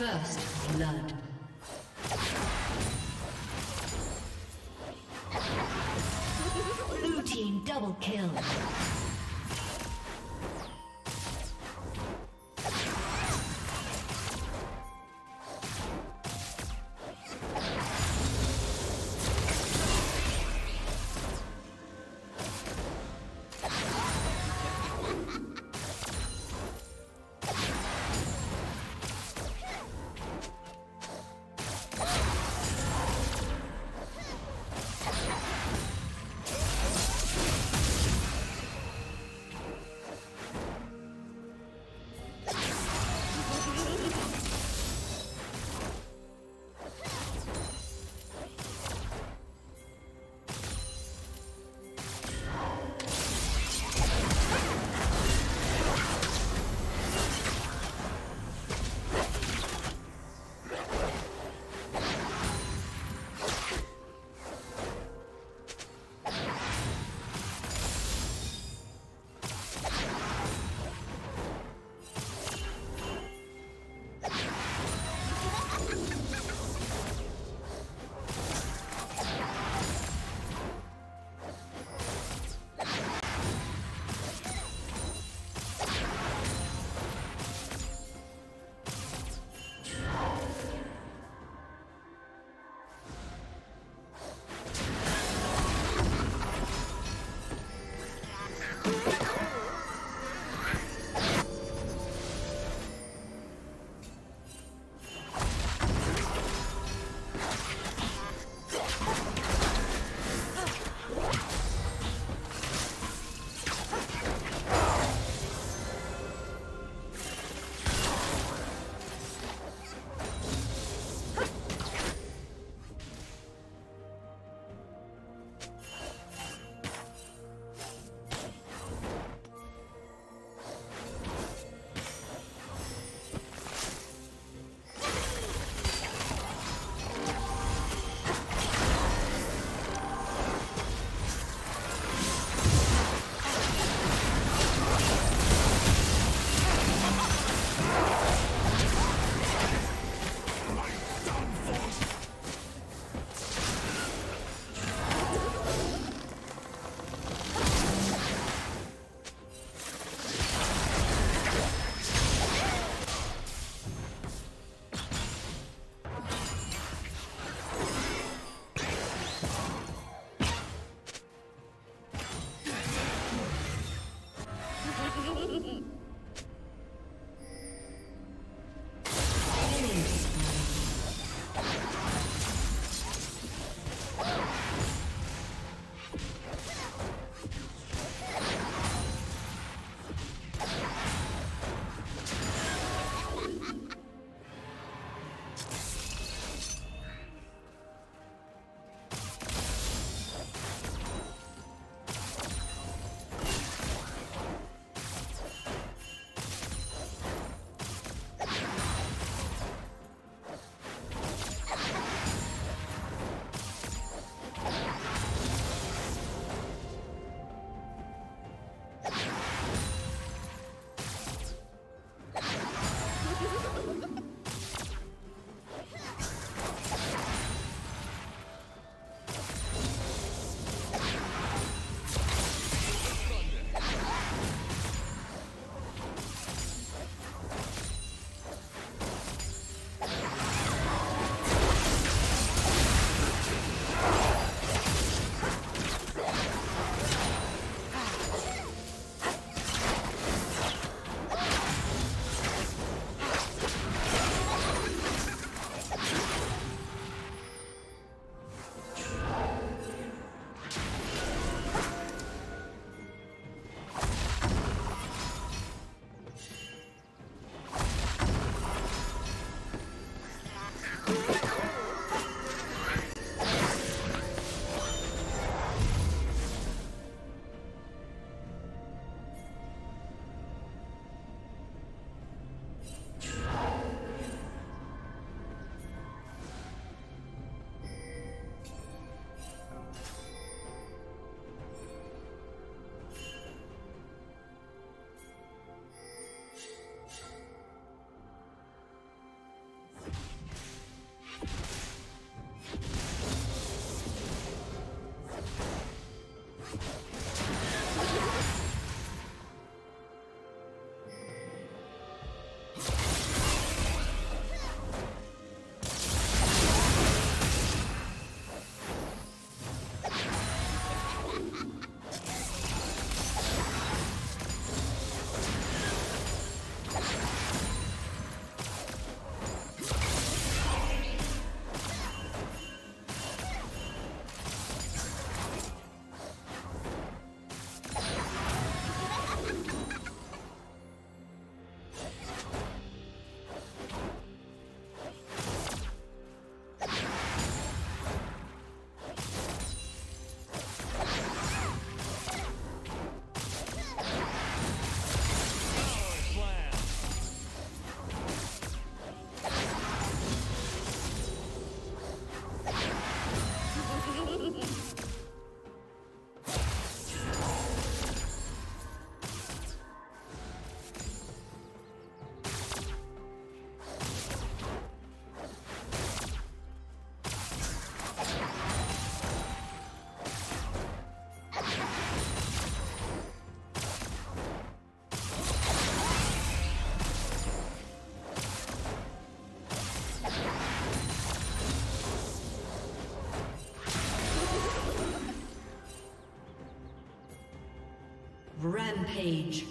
First blood. Blue team double kill. Rampage.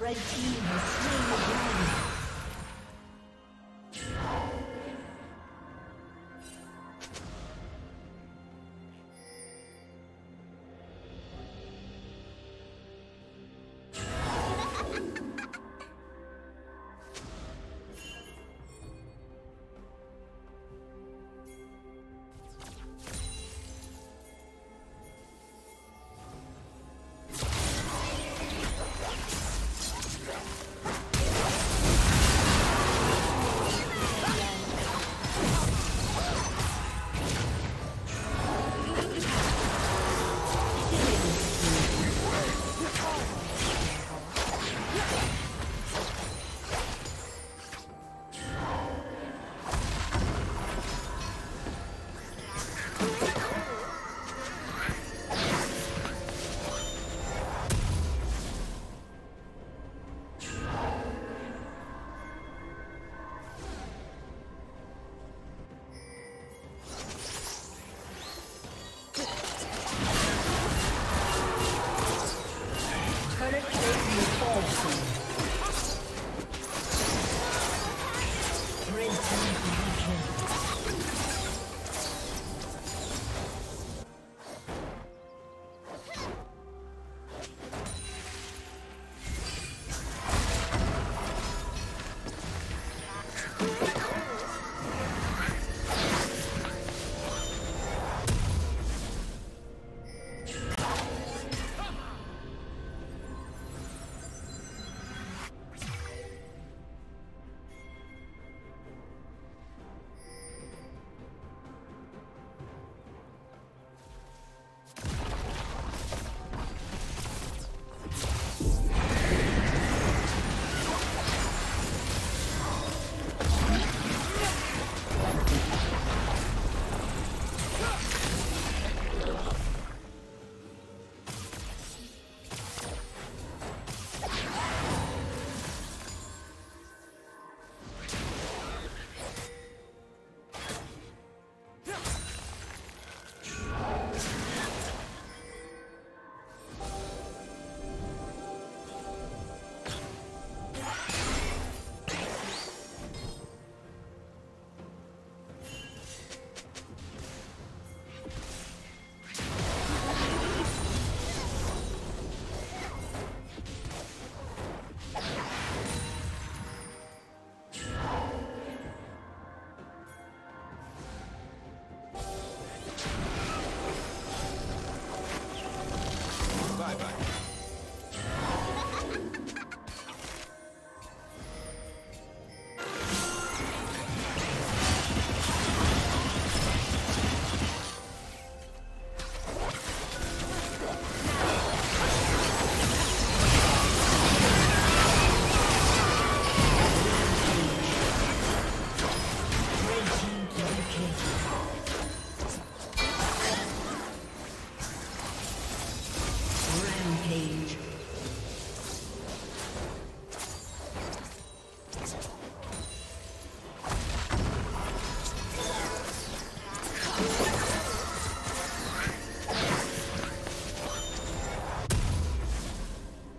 Red team has slain the dragon.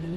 Blue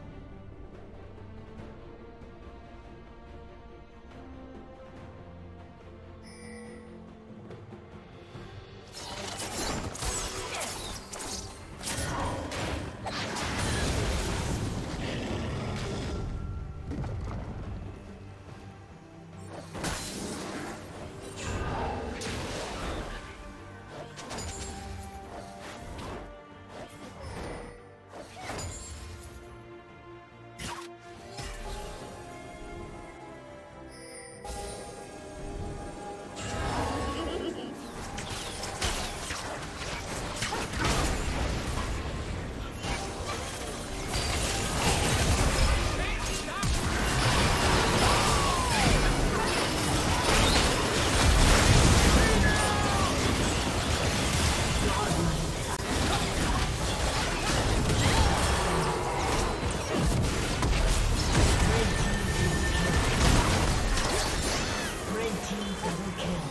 Double kill.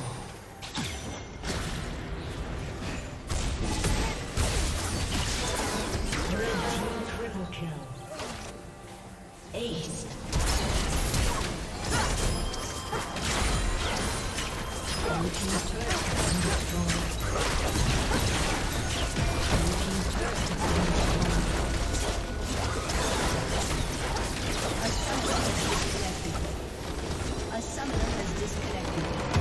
A summoner has disconnected.